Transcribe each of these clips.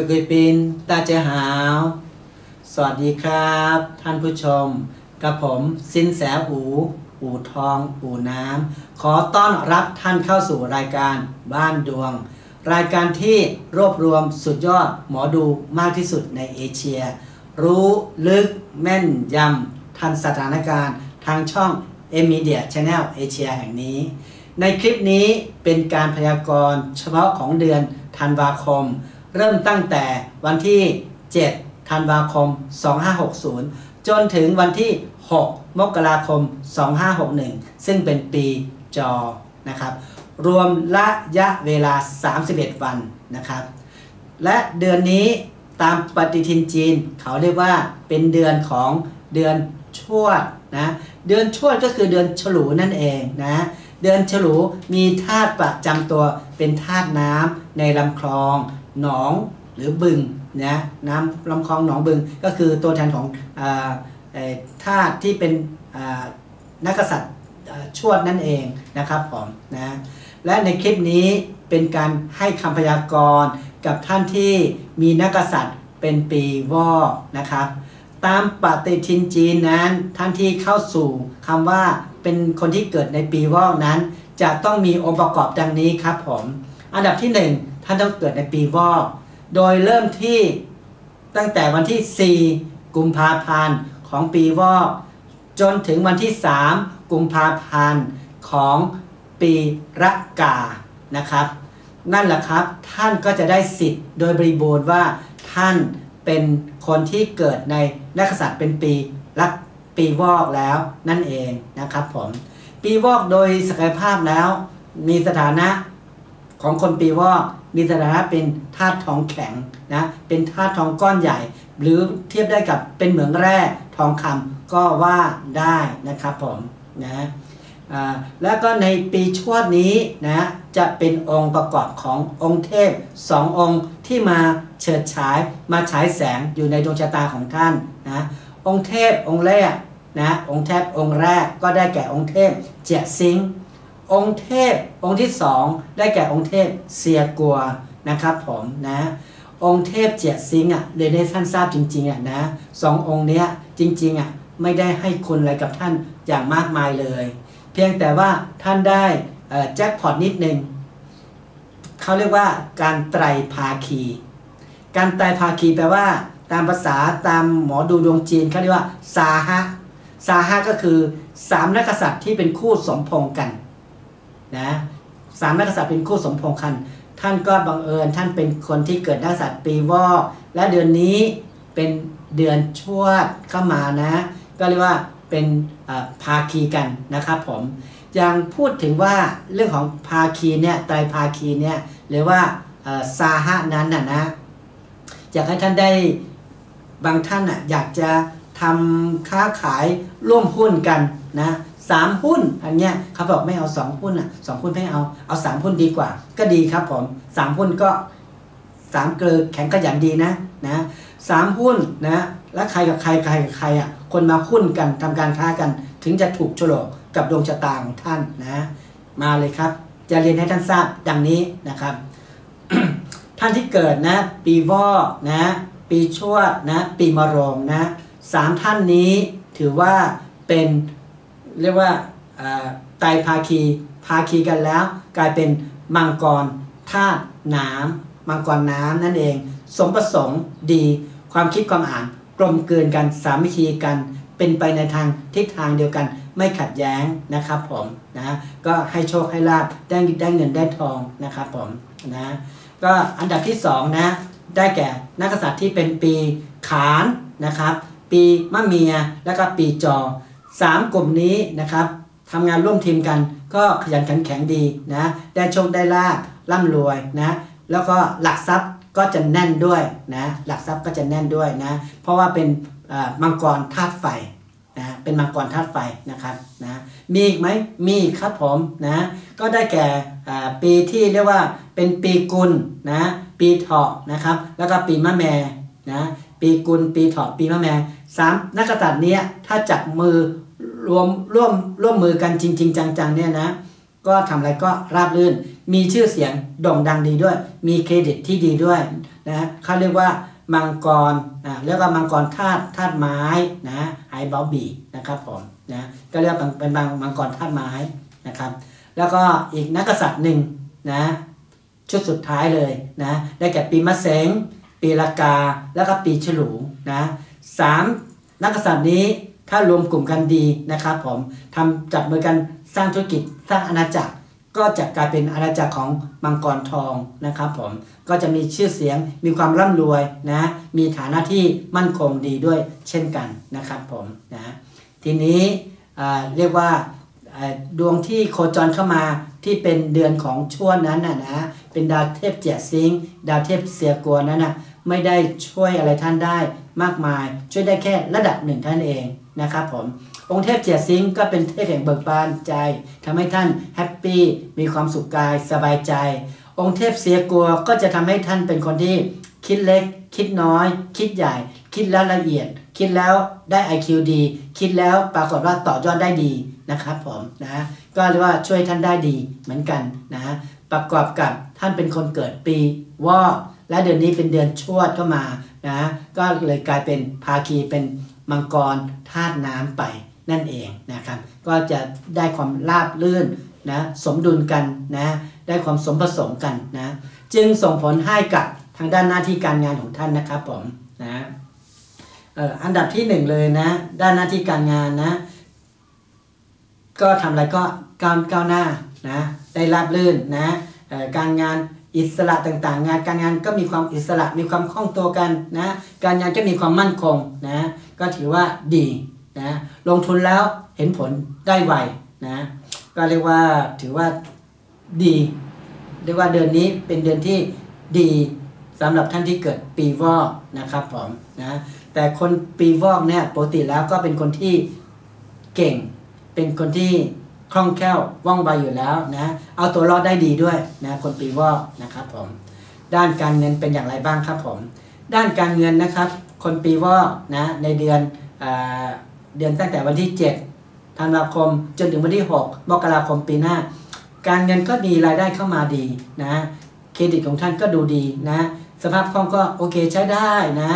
ยกุยปินตาเจ้าหาวสวัสดีครับท่านผู้ชมกับผมสินแสอู่ทองอู่น้ำขอต้อนรับท่านเข้าสู่รายการบ้านดวงรายการที่รวบรวมสุดยอดหมอดูมากที่สุดในเอเชียรู้ลึกแม่นยำทันสถานการณ์ทางช่องเอมีเดีย Channel เอเชียแห่งนี้ในคลิปนี้เป็นการพยากรณ์เฉพาะของเดือนธันวาคมเริ่มตั้งแต่วันที่7ธันวาคม2560จนถึงวันที่6มกราคม2561ซึ่งเป็นปีจอนะครับรวมระยะเวลา31วันนะครับและเดือนนี้ตามปฏิทินจีนเขาเรียกว่าเป็นเดือนของเดือนชวดนะเดือนชวดก็คือเดือนฉลูนั่นเองนะเดือนฉลูมีธาตุประจำตัวเป็นธาตุน้ำในลำคลองหนองหรือบึงนะน้ำลำคลองหนองบึงก็คือตัวแทนของธาตุที่เป็นนักกษัตริย์ชวดนั่นเองนะครับผมนะและในคลิปนี้เป็นการให้คำพยากรณ์กับท่านที่มีนักกษัตริย์เป็นปีวอกนะครับตามปฏิทินจีนนั้นท่านที่เข้าสู่คำว่าเป็นคนที่เกิดในปีวอกนั้นจะต้องมีองค์ประกอบดังนี้ครับผมอันดับที่1ท่านต้องเกิดในปีวอกโดยเริ่มที่ตั้งแต่วันที่4กุมภาพันธ์ของปีวอกจนถึงวันที่3กุมภาพันธ์ของปีระกานะครับนั่นแหละครับท่านก็จะได้สิทธิ์โดยบริบูรณ์ว่าท่านเป็นคนที่เกิดในนักษัตริย์เป็นปีวอกแล้วนั่นเองนะครับผมปีวอกโดยศักยภาพแล้วมีสถานะของคนปีวอกมีสถานะเป็นธาตุทองแข็งนะเป็นธาตุทองก้อนใหญ่หรือเทียบได้กับเป็นเหมืองแร่ทองคำก็ว่าได้นะครับผมนะแล้วก็ในปีชวดนี้นะจะเป็นองค์ประกอบขององค์เทพสององค์ที่มาเฉิดฉายมาฉายแสงอยู่ในดวงชะตาของท่านนะองค์เทพองค์แรกนะองค์เทพองค์แรกก็ได้แก่องค์เทพเจี๋ยซิงองค์เทพองค์ที่สองได้แก่องค์เทพเซียกัวนะครับผมนะองค์เทพเจี๋ยซิงอ่ะเลยได้ท่านทราบจริงๆอ่ะนะสององค์เนี้ยจริงๆอ่ะไม่ได้ให้คุณอะไรกับท่านอย่างมากมายเลยเพียงแต่ว่าท่านได้แจ็คพอตนิดนึงเขาเรียกว่าการไตรภาคีการไตรภาคีแปลว่าตามภาษาตามหมอดูดวงจีนเขาเรียกว่าซาฮะซาฮะก็คือ3นักกษัตริย์ที่เป็นคู่สมพงกันนะ3นักกษัตริย์เป็นคู่สมพงกันท่านก็บังเอิญท่านเป็นคนที่เกิดนักกษัตริย์ปีวอกและเดือนนี้เป็นเดือนชวดเข้ามานะก็เรียกว่าเป็นภาคีกันนะครับผมยังพูดถึงว่าเรื่องของภาคีเนี่ยไตรภาคีเนี่ยหรือว่าซาฮะนั้นน่ะนะอยากให้ท่านได้บางท่านอ่ะอยากจะทำค้าขายร่วมหุ้นกันนะ3 หุ้นอันเนี้ยเขาบอกไม่เอา2 หุ้นอ่ะ2 หุ้นไม่เอา3 หุ้นดีกว่าก็ดีครับผม3 หุ้นก็3เกลือแข็งขยันดีนะ3 หุ้นนะแล้วใครกับใครใครกับใครอ่ะคนมาหุ้นกันทำการค้ากันถึงจะถูกโฉลกกับดวงชะตาของท่านนะมาเลยครับจะเรียนให้ท่านทราบดังนี้นะครับ ท่านที่เกิดนะปีวอกนะปีชวดนะปีมะโรงนะ3 ท่านนี้ถือว่าเป็นเรียกว่าไตรภาคีกันแล้วกลายเป็นมังกรธาตุน้ำมังกรน้ำนั่นเองสมประสงค์ดีความคิดความอ่านกลมกลืนกันสามัคคีกันเป็นไปในทางทิศทางเดียวกันไม่ขัดแย้งนะครับผมนะก็ให้โชคให้ลาภได้เงินได้ทองนะครับผมนะก็อันดับที่2นะได้แก่นักษัตริย์ที่เป็นปีขานนะครับปีมะเมียและก็ปีจอ3 กลุ่มนี้นะครับทำงานร่วมทีมกันก็ขยันขันแข็งดีนะได้โชคได้ลาภร่ำรวยนะแล้วก็หลักทรัพย์ก็จะแน่นด้วยนะหลักทรัพย์ก็จะแน่นด้วยนะเพราะว่าเป็นมังกรธาตุไฟนะเป็นมังกรธาตุไฟนะครับนะมีอีกไหมมีครับผมนะก็ได้แก่ปีที่เรียกว่าเป็นปีกุลนะปีเถาะนะครับแล้วก็ปีมะแม่นะปีกุลปีเถาะปีมะแม่3นักษัตริย์เนี้ยถ้าจับมือร่วมมือกันจริงๆจังๆเนี่ยนะ ก็ทำอะไรก็ราบรื่นมีชื่อเสียงโด่งดังดีด้วยมีเครดิตที่ดีด้วยนะเขาเรียกว่ามังกรเรียกว่ามังกรธาตุไม้นะไฮบอบีนะครับผมนะก็เรียกเป็นมังกรธาตุไม้นะครับแล้วก็อีกนักกษัตริย์หนึ่งนะชุดสุดท้ายเลยนะได้แก่ปีมะเสงปีละกาแล้วก็ปีฉลูนะ3นักกษัตริย์นี้ถ้ารวมกลุ่มกันดีนะครับผมทำจับมือกันสร้างธุรกิจสร้างอาณาจักรก็จะกลายเป็นอาณาจักรของมังกรทองนะครับผมก็จะมีชื่อเสียงมีความร่ำรวยนะมีฐานะที่มั่นคงดีด้วยเช่นกันนะครับผมนะทีนี้เรียกว่าดวงที่โคจรเข้ามาที่เป็นเดือนของช่วงนั้นนะเป็นดาวเทพเจียซิงดาวเทพเสียกัวนั้นนะไม่ได้ช่วยอะไรท่านได้มากมายช่วยได้แค่ระดับหนึ่งท่านเองนะครับผมองค์เทพเจียซิงก็เป็นเทพแห่งเบิกบานใจทำให้ท่านแฮปปี้มีความสุขกายสบายใจองค์เทพเสียกัวก็จะทำให้ท่านเป็นคนที่คิดเล็กคิดน้อยคิดใหญ่คิดแล้วละเอียดคิดแล้วได้ IQ ดีคิดแล้วปรากฏว่าต่อยอดได้ดีนะครับผมนะก็เรียกว่าช่วยท่านได้ดีเหมือนกันนะประกอบกับท่านเป็นคนเกิดปีวอกและเดือนนี้เป็นเดือนชวดเข้ามานะก็เลยกลายเป็นภาคีเป็นมังกรธาตุน้ำไปนั่นเองนะครับก็จะได้ความราบรื่นนะสมดุลกันนะได้ความสมผสมกันนะจึงส่งผลให้กับทางด้านหน้าที่การงานของท่านนะครับผมนะอันดับที่หนึ่งเลยนะด้านหน้าที่การงานนะก็ทำอะไรก็ก้าวหน้านะได้ราบรื่นนะการงานอิสระต่างๆงานการงานก็มีความอิสระมีความคล่องตัวกันนะการงานก็มีความมั่นคงนะก็ถือว่าดีนะลงทุนแล้วเห็นผลได้ไวนะก็เรียกว่าถือว่าดีเรียกว่าเดือนนี้เป็นเดือนที่ดีสำหรับท่านที่เกิดปีวอกนะครับผมนะแต่คนปีวอกเนี่ยปกติแล้วก็เป็นคนที่เก่งเป็นคนที่คล่องแคล่วว่องไวอยู่แล้วนะเอาตัวรอดได้ดีด้วยนะคนปีวอกนะครับผมด้านการเงินเป็นอย่างไรบ้างครับผมด้านการเงินนะครับคนปีวอกนะในเดือนตั้งแต่วันที่7ธันวาคมจนถึงวันที่6มกราคมปีหน้าการเงินก็มีรายได้เข้ามาดีนะเครดิตของท่านก็ดูดีนะสภาพคล่องก็โอเคใช้ได้นะ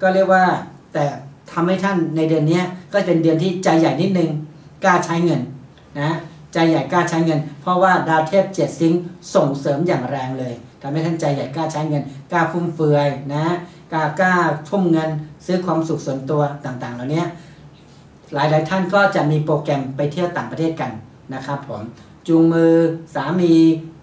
ก็เรียกว่าแต่ทำให้ท่านในเดือนนี้ก็เป็นเดือนที่ใจใหญ่นิดนึงกล้าใช้เงินนะใจใหญ่กล้าใช้เงินเพราะว่าดาวเทพเจ็ดซิงค์ส่งเสริมอย่างแรงเลยทำให้ท่านใจใหญ่กล้าใช้เงินกล้าฟุ่มเฟือยนะกล้าทุ่มเงินซื้อความสุขส่วนตัวต่างๆเหล่านี้หลายๆท่านก็จะมีโปรแกรมไปเที่ยวต่างประเทศกันนะครับผมจูงมือสามี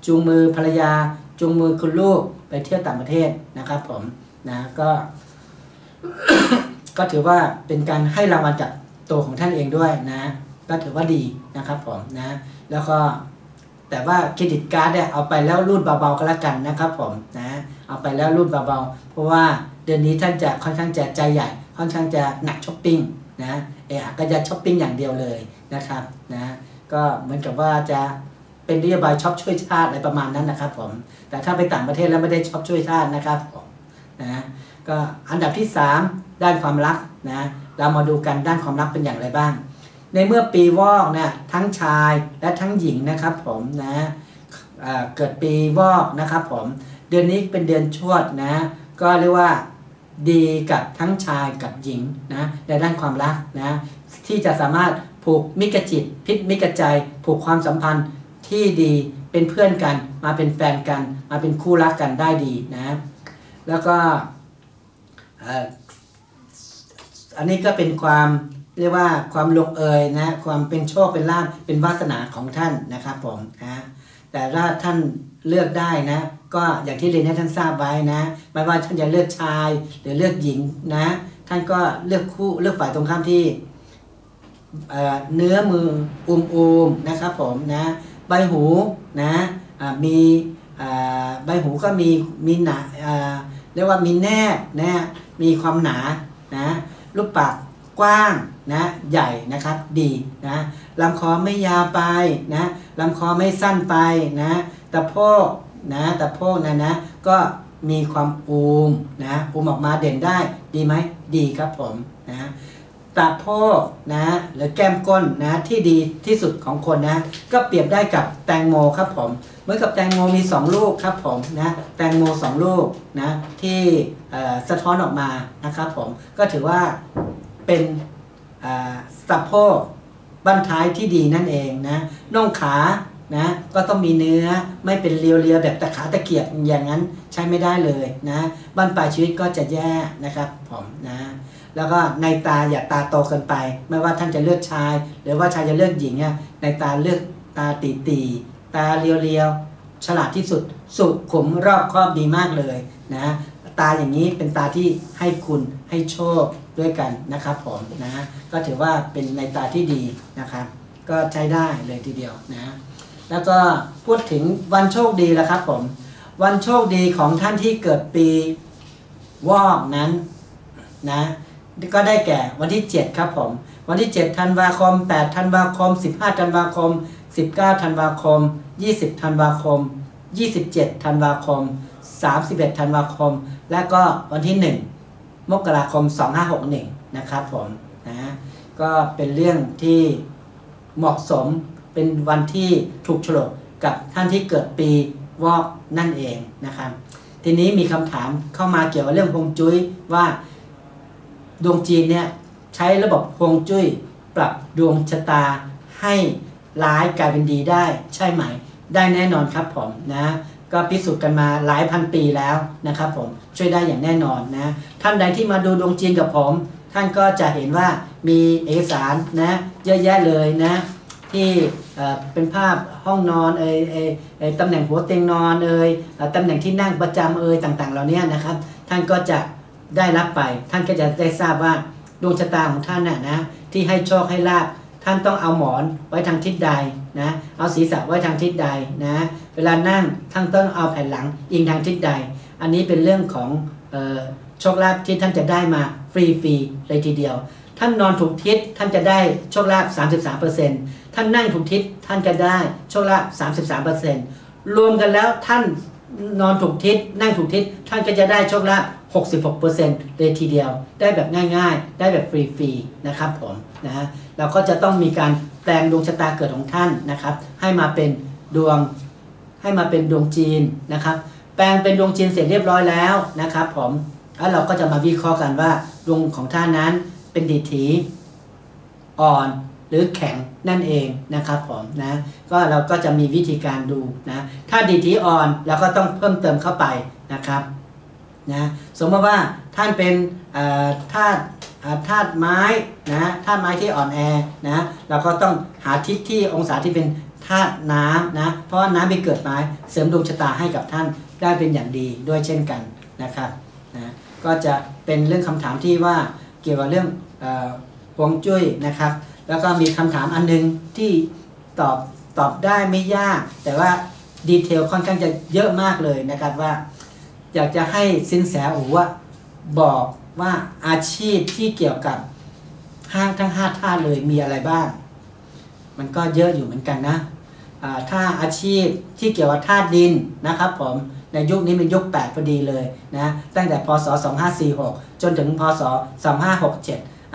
จูงมือภรรยาจูงมือคุณลูกไปเที่ยวต่างประเทศนะครับผมนะก็ถือว่าเป็นการให้รางวัลจากตัวของท่านเองด้วยนะก็ถือว่าดีนะครับผมนะแล้วก็แต่ว่าเครดิตการ์ดเนี่ยเอาไปแล้วรูดเบาๆก็แล้วกันนะครับผมนะเอาไปแล้วรูดเบาๆเพราะว่าเดือนนี้ท่านจะค่อนข้างจะใจใหญ่ค่อนข้างจะหนักช้อปปิ้งนะก็จะช้อปปิ้งอย่างเดียวเลยนะครับนะก็เหมือนกับว่าจะเป็นนโยบายช็อปช่วยชาติอะไรประมาณนั้นนะครับผมแต่ถ้าไปต่างประเทศแล้วไม่ได้ช็อปช่วยชาตินะครับนะก็อันดับที่3ด้านความรักนะเรามาดูกันด้านความรักเป็นอย่างไรบ้างในเมื่อปีวอกเนี่ยทั้งชายและทั้งหญิงนะครับผมนะเกิดปีวอกนะครับผมเดือนนี้เป็นเดือนชวดนะก็เรียกว่าดีกับทั้งชายกับหญิงนะในด้านความรักนะที่จะสามารถผูกมิตรจิตพิตรมิตรใจผูกความสัมพันธ์ที่ดีเป็นเพื่อนกันมาเป็นแฟนกันมาเป็นคู่รักกันได้ดีนะแล้วก็อันนี้ก็เป็นความเรียกว่าความลงเอยนะความเป็นโชคเป็นลาภเป็นวาสนาของท่านนะครับผมนะแต่ถ้าท่านเลือกได้นะก็อย่างที่เรียนให้ท่านทราบไว้นะไม่ว่าท่านจะเลือกชายหรือเลือกหญิงนะท่านก็เลือกคู่เลือกฝ่ายตรงข้ามที่เนื้อมือๆนะครับผมนะใบหูนะมีใบหูก็มีหนาเรียกว่ามีแนบนะมีความหนานะรูปปากกว้างนะใหญ่นะครับดีนะลำคอไม่ยาวไปนะลำคอไม่สั้นไปนะตะโพกนะก็มีความอูมนะออกมาเด่นได้ดีไหมดีครับผมนะ ตาโพกนะหรือแก้มก้นนะที่ดีที่สุดของคนนะก็เปรียบได้กับแตงโมครับผมเหมือนกับแตงโมมี2ลูกครับผมนะแตงโม2ลูกนะที่สะท้อนออกมานะครับผมก็ถือว่าเป็นสะโพกบั้นท้ายที่ดีนั่นเองนะน่องขานะก็ต้องมีเนื้อไม่เป็นเรียวๆแบบตะขาตะเกียบอย่างนั้นใช้ไม่ได้เลยนะบั้นปลายชีวิตก็จะแย่นะครับผมนะแล้วก็ในตาอย่าตาโตเกินไปไม่ว่าท่านจะเลือกชายหรือว่าชายจะเลือกหญิงเนี่ยในตาเลือกตาตีๆตาเรียวๆฉลาดที่สุดสุขุมรอบคอบดีมากเลยนะตาอย่างนี้เป็นตาที่ให้คุณให้โชคด้วยกันนะครับผมนะก็ถือว่าเป็นในตาที่ดีนะครับก็ใช้ได้เลยทีเดียวนะแล้วก็พูดถึงวันโชคดีแล้วครับผมวันโชคดีของท่านที่เกิดปีวอกนั้นนะก็ได้แก่วันที่7ครับผมวันที่7ธันวาคม8ธันวาคม15ธันวาคม19ธันวาคม20ธันวาคม27ธันวาคม31ธันวาคมและก็วันที่1มกราคม2561นะครับผมนะก็เป็นเรื่องที่เหมาะสมเป็นวันที่ถูกฉลกกับท่านที่เกิดปีวอกนั่นเองนะครับทีนี้มีคำถามเข้ามาเกี่ยวกับเรื่องฮวงจุ้ยว่าดวงจีนเนี่ยใช้ระบบฮวงจุ้ยปรับดวงชะตาให้ร้ายกลายเป็นดีได้ใช่ไหมได้แน่นอนครับผมนะก็พิสูจน์กันมาหลายพันปีแล้วนะครับผมช่วยได้อย่างแน่นอนนะท่านใดที่มาดูดวงจีนกับผมท่านก็จะเห็นว่ามีเอกสารนะเยอะแยะเลยนะที่เป็นภาพห้องนอนตำแหน่งหัวเตียงนอนตำแหน่งที่นั่งประจำต่างๆเหล่านี้นะครับท่านก็จะได้รับไปท่านก็จะได้ทราบว่าดวงชะตาของท่านน่ะนะที่ให้โชคให้ลาภท่านต้องเอาหมอนไว้ทางทิศใดนะเอาศีรษะไว้ทางทิศใดนะเวลานั่งท่านต้องเอาแผ่นหลังอิงทางทิศใดอันนี้เป็นเรื่องของโชคลาภที่ท่านจะได้มาฟรีๆเลยทีเดียวท่านนอนถูกทิศท่านจะได้โชคลาภ 33% ท่านนั่งถูกทิศท่านจะได้โชคลาภ 33% รวมกันแล้วท่านนอนถูกทิศนั่งถูกทิศท่านก็จะได้โชคลาภ 66% เลยทีเดียวได้แบบง่ายๆได้แบบฟรีๆนะครับผมนะเราก็จะต้องมีการแปลงดวงชะตาเกิดของท่านนะครับให้มาเป็นดวงจีนนะครับแปลงเป็นดวงจีนเสร็จเรียบร้อยแล้วนะครับผมแล้วเราก็จะมาวิเคราะห์กันว่าดวงของท่านนั้นเป็นดิถีอ่อนหรือแข็งนั่นเองนะครับผมนะก็เราก็จะมีวิธีการดูนะถ้าดิถีอ่อนเราก็ต้องเพิ่มเติมเข้าไปนะครับนะสมมติว่าท่านเป็นธาตุไม้นะธาตุไม้ที่อ่อนแอนะเราก็ต้องหาทิศที่องศาที่เป็นธาตุน้ำนะเพราะน้ำเป็นเกิดไม้เสริมดวงชะตาให้กับท่านได้เป็นอย่างดีด้วยเช่นกันนะครับนะก็จะเป็นเรื่องคำถามที่ว่าเกี่ยวกับเรื่องฮวงจุ้ยนะครับแล้วก็มีคำถามอันนึงที่ตอบได้ไม่ยากแต่ว่าดีเทลค่อนข้างจะเยอะมากเลยนะครับว่าอยากจะให้สินแสอู๋บอกว่าอาชีพที่เกี่ยวกับห้างทั้ง5ท่าเลยมีอะไรบ้างมันก็เยอะอยู่เหมือนกันนะถ้าอาชีพที่เกี่ยวกับธาตุดินนะครับผมในยุคนี้เป็นยุค8พอดีเลยนะตั้งแต่พศ2546จนถึงพศ2567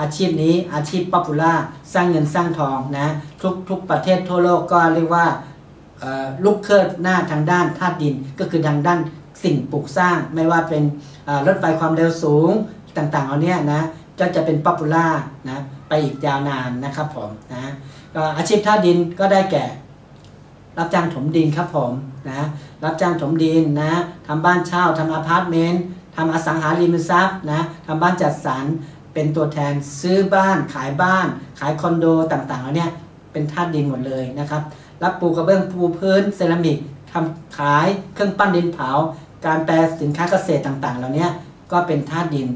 อาชีพนี้อาชีพป๊อปปูล่าสร้างเงินสร้างทองนะทุกประเทศทั่วโลกก็เรียกว่าลุกเคิร์ดหน้าทางด้านธาตุดินก็คือทางด้านสิ่งปลูกสร้างไม่ว่าเป็นรถไฟความเร็วสูงต่างๆเอาเนี้ยนะก็จะเป็นป๊อปปูล่านะไปอีกยาวนานนะครับผมนะก็อาชีพธาตุดินก็ได้แก่รับจ้างถมดินครับผมนะรับจ้างถมดินนะทำบ้านเช่าทำอพาร์ตเมนต์ทำอสังหาริมทรัพย์นะทำบ้านจัดสรรเป็นตัวแทนซื้อบ้านขายคอนโดต่างๆแล้วเนี่ยเป็นธาตุดินหมดเลยนะครับรับปูกระเบื้องปูพื้นเซรามิกทำขายเครื่องปั้นดินเผาการแปรสินค้าเกษตรต่างๆแล้วเนี่ยก็เป็นธาตุดิน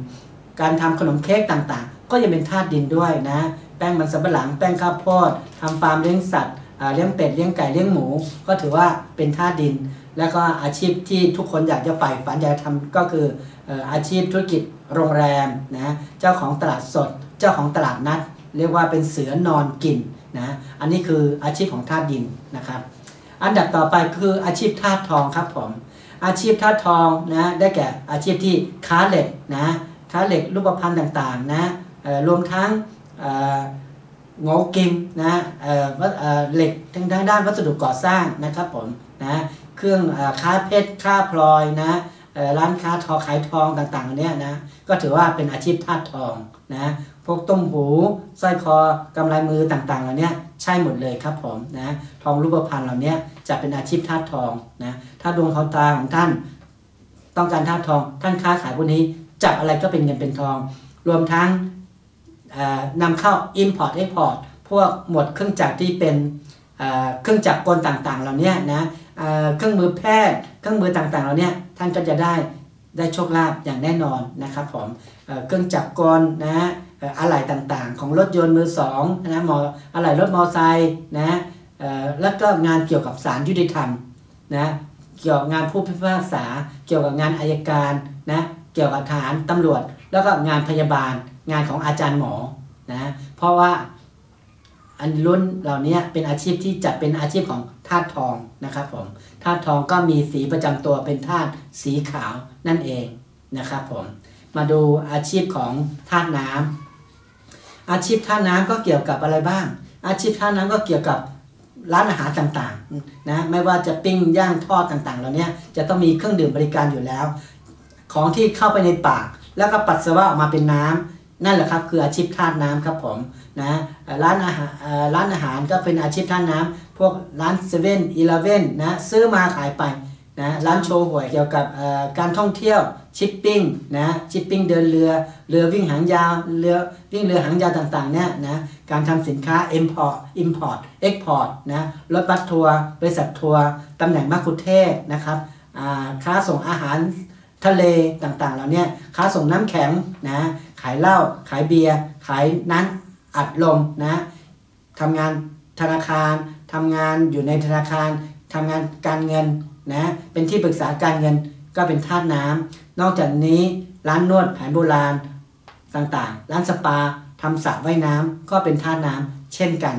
การทำขนมเค้กต่างๆก็ยังเป็นธาตุดินด้วยนะแป้งมันสำปะหลังแป้งข้าวโพดทำฟาร์มเลี้ยงสัตว์เลี้ยงเป็ดเลี้ยงไก่เลี้ยงหมูก็ถือว่าเป็นธาตุดินแล้วก็อาชีพที่ทุกคนอยากจะใฝ่ฝันอยากจะทำก็คืออาชีพธุรกิจโรงแรมนะเจ้าของตลาดสดเจ้าของตลาดนัดเรียกว่าเป็นเสือนอนกินนะอันนี้คืออาชีพของธาตุดินนะครับอันดับต่อไปคืออาชีพธาตุทองครับผมอาชีพธาตุทองนะได้แก่อาชีพที่ค้าเหล็กรูปพรรณต่างๆนะรวมทั้ง งอกิมนะเหล็กทางด้านวัสดุก่อสร้างนะครับผมนะเครื่องค้าเพชรค้าพลอยนะร้านค้าทอขายทองต่างๆเนี่ยนะก็ถือว่าเป็นอาชีพธาตุทองนะพวกต้มหูสร้อยคอกำไลมือต่างๆเหล่านี้ใช่หมดเลยครับผมนะทองรูปพรรณเหล่านี้จะเป็นอาชีพธาตุทองนะถ้าดวงตาของท่านต้องการธาตุทองท่านค้าขายพวกนี้จับอะไรก็เป็นเงินเป็นทองรวมทั้งนำเข้า import export พวกหมวดเครื่องจักรที่เป็นเครื่องจักรกลต่างๆเหล่านี้นะเครื่องมือแพทย์เครื่องมือต่างๆเหล่านี้ท่านก็จะได้โชคลาภอย่างแน่นอนนะครับผมเครื่องจักรกลนะอะไหล่ต่างๆของรถยนต์มือสองนะอะไหล่รถมอไซค์นะแล้วก็งานเกี่ยวกับศาลยุติธรรมนะเกี่ยวกับงานผู้พิพากษาเกี่ยวกับงานอัยการนะเกี่ยวกับทหารตำรวจแล้วก็งานพยาบาลงานของอาจารย์หมอนะเพราะว่าอันรุ่นเหล่านี้เป็นอาชีพที่จัดเป็นอาชีพของธาตุทองนะครับผมธาตุทองก็มีสีประจำตัวเป็นธาตุสีขาวนั่นเองนะครับผมมาดูอาชีพของธาตุน้ำอาชีพธาตุน้ำก็เกี่ยวกับอะไรบ้างอาชีพธาตุน้ำก็เกี่ยวกับร้านอาหารต่างๆนะไม่ว่าจะปิ้งย่างทอดต่างๆเหล่านี้จะต้องมีเครื่องดื่มบริการอยู่แล้วของที่เข้าไปในปากแล้วก็ปัสสาวะออกมาเป็นน้ำนั่นแหละครับคืออาชีพธาตุน้ำครับผมนะร้านอาหารก็เป็นอาชีพธาตุน้ำพวกร้านเซเว่นอีเลฟเว่นนะซื้อมาขายไปนะร้านโชว์หวยเกี่ยวกับการท่องเที่ยวชิปปิ้งนะชิปปิ้งเดินเรือวิ่งหางยาวเรือวิ่งเรือหางยาวต่างๆเนี่ยนะการทำสินค้า import export นะรถบัสทัวร์บริษัททัวร์ตำแหน่งมัคคุเทศก์นะครับค้าส่งอาหารทะเลต่างๆเหล่านี้ค้าส่งน้ำแข็งนะขายเหล้าขายเบียร์ขายน้ำอัดลมนะทำงานธนาคารทำงานอยู่ในธนาคารทำงานการเงินนะเป็นที่ปรึกษาการเงินก็เป็นธาตุน้ำนอกจากนี้ร้านนวดแผนโบราณต่างๆร้านสปาทำสระว่ายน้ำก็เป็นธาตุน้ำเช่นกัน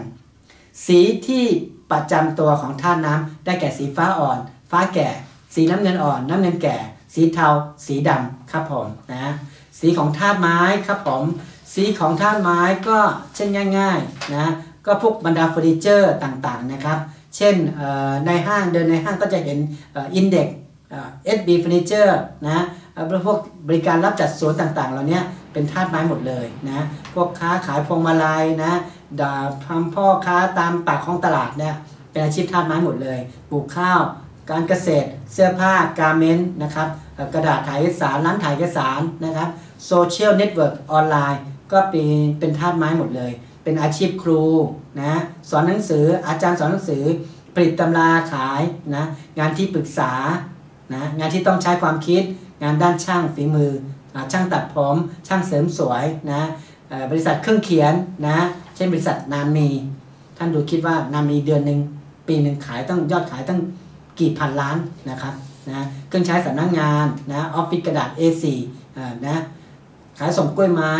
สีที่ประจำตัวของธาตุน้ำได้แก่สีฟ้าอ่อนฟ้าแก่สีน้ำเงินอ่อนน้ำเงินแก่สีเทาสีดำครับผมนะสีของธาตุไม้ครับผมสีของธาตุไม้ก็เช่นง่ายๆนะก็พวกบรรดาเฟอร์นิเจอร์ต่างๆนะครับเช่นในห้างเดินในห้างก็จะเห็นอินเด็กซ์ SB เฟอร์นิเจอร์นะพวกบริการรับจัดสวนต่างๆเหล่านี้เป็นธาตุไม้หมดเลยนะพวกค้าขายพวงมาลัยนะทำพ่อค้าตามปากของตลาดเนี่ยเป็นอาชีพธาตุไม้หมดเลยปลูกข้าวการเกษตรเสื้อผ้าการ์เมนต์นะครับกระดาษถ่ายเอกสารร้านถ่ายเอกสารนะครับโซเชียลเน็ตเวิร์กออนไลน์ก็เป็นธาตุไม้หมดเลยเป็นอาชีพครูนะสอนหนังสืออาจารย์สอนหนังสือผลิตตำราขายนะงานที่ปรึกษานะงานที่ต้องใช้ความคิดงานด้านช่างฝีมือช่างตัดผมช่างเสริมสวยนะบริษัทเครื่องเขียนนะเช่นบริษัทนานมีท่านดูคิดว่านานมีเดือนหนึ่งปีหนึ่งขายต้องยอดขายตั้งกี่พันล้านนะครับนะเครื่องใช้สำนักงานนะออฟฟิศกระดาษ A4 นะขายส่งกล้วยไม้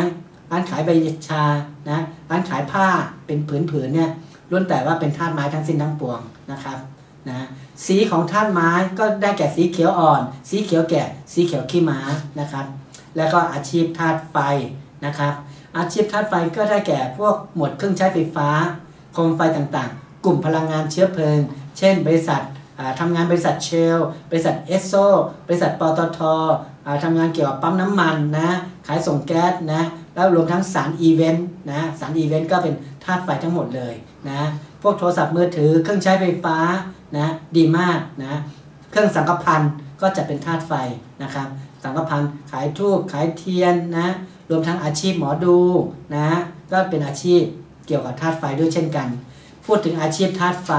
ร้านขายใบชานะร้านขายผ้าเป็นผืนๆเนี่ยล้วนแต่ว่าเป็นธาตุไม้ทั้งสิ้นทั้งปวงนะครับนะสีของธาตุไม้ก็ได้แก่สีเขียวอ่อนสีเขียวแก่สีเขียวขี้ม้านะครับแล้วก็อาชีพธาตุไฟนะครับอาชีพธาตุไฟก็ได้แก่พวกหมวดเครื่องใช้ไฟฟ้าโคมไฟต่างๆกลุ่มพลังงานเชื้อเพลิงเช่นบริษัททำงานบริษัทเชลบริษัทเอสโซบริษัทปตท.ทำงานเกี่ยวกับปั๊มน้ำมันนะขายส่งแก๊สนะแล้วรวมทั้งสารอีเวนต์นะสารอีเวนต์ก็เป็นธาตุไฟทั้งหมดเลยนะพวกโทรศัพท์มือถือเครื่องใช้ไฟฟ้านะดีมากนะเครื่องสังกะพันก็จะเป็นธาตุไฟนะครับสังกะพันขายธูปขายเทียนนะรวมทั้งอาชีพหมอดูนะก็เป็นอาชีพเกี่ยวกับธาตุไฟด้วยเช่นกันพูดถึงอาชีพธาตุไฟ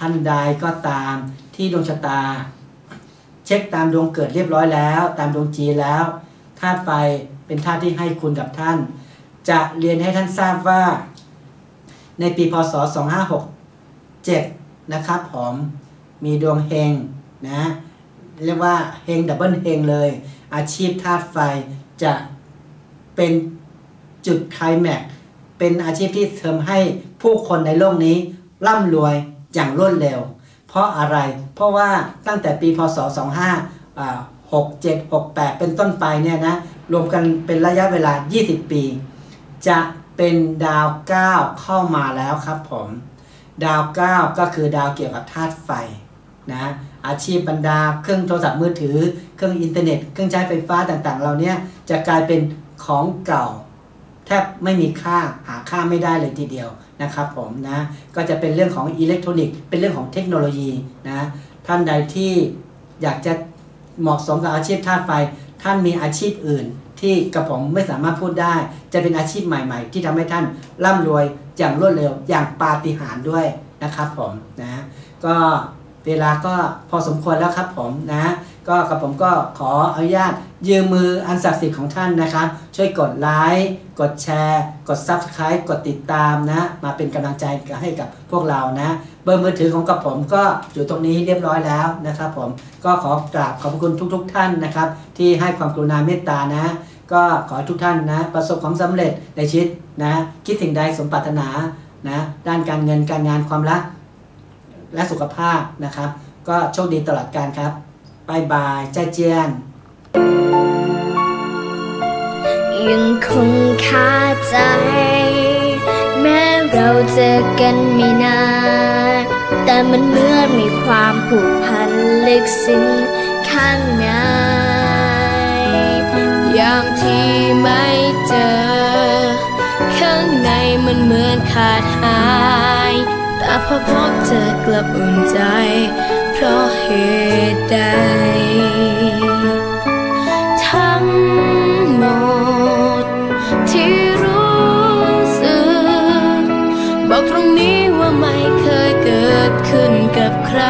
ท่านใดก็ตามที่ดวงชะตาเช็คตามดวงเกิดเรียบร้อยแล้วตามดวงจีแล้วธาตุไฟเป็นธาตุที่ให้คุณกับท่านจะเรียนให้ท่านทราบว่าในปีพ.ศ. 2567นะครับผมมีดวงเฮงนะเรียกว่าเฮงดับเบิลเฮงเลยอาชีพธาตุไฟจะเป็นจุดไคลแม็กซ์เป็นอาชีพที่ทำให้ผู้คนในโลกนี้ร่ำรวยอย่างรวดเร็วเพราะอะไรเพราะว่าตั้งแต่ปีพ.ศ. 2567 68เป็นต้นไปเนี่ยนะรวมกันเป็นระยะเวลา20 ปีจะ เป็นดาวเก้าเข้ามาแล้วครับผมดาวเก้าก็คือดาวเกี่ยวกับธาตุไฟนะอาชีพบรรดาเครื่องโทรศัพท์มือถือเครื่องอินเทอร์เน็ตเครื่องใช้ไฟฟ้าต่างๆเราเนี้ยจะกลายเป็นของเก่าแทบไม่มีค่าหาค่าไม่ได้เลยทีเดียวนะครับผมนะก็จะเป็นเรื่องของอิเล็กทรอนิกส์เป็นเรื่องของเทคโนโลยีนะท่านใดที่อยากจะเหมาะสมกับอาชีพธาตุไฟท่านมีอาชีพอื่นที่กระผมไม่สามารถพูดได้จะเป็นอาชีพใหม่ๆที่ทำให้ท่านร่ำรวยอย่างรวดเร็วอย่างปาฏิหาริย์ด้วยนะครับผมนะก็เวลาก็พอสมควรแล้วครับผมนะก็กระผมก็ขออนุญาตยืมมืออันศักดิ์สิทธิ์ของท่านนะครับช่วยกดไลค์กดแชร์กด Subscribe กดติดตามนะมาเป็นกำลังใจให้กับพวกเรานะเบอร์มือถือของกระผมก็อยู่ตรงนี้เรียบร้อยแล้วนะครับผมก็ขอกราบขอบคุณทุกๆท่านนะครับที่ให้ความกรุณาเมตตานะก็ขอทุกท่านนะประสบความสำเร็จในชีวิตนะคิดสิ่งใดสมปรารถนานะด้านการเงินการงานความรักและสุขภาพนะครับก็โชคดีตลอดกาลครับบายบายใจเจียนยังคงคาใจแม้เราเจอกันไม่นานแต่มันเหมือนมีความผูกพันลึกซึ้งข้างในยามที่ไม่เจอข้างในมันเหมือนขาดหายแต่พอพบเจอกลับอุ่นใจเพราะเหตุใดทั้งหมดที่รู้สึกบอกตรงนี้ว่าไม่เคยเกิดขึ้นกับใคร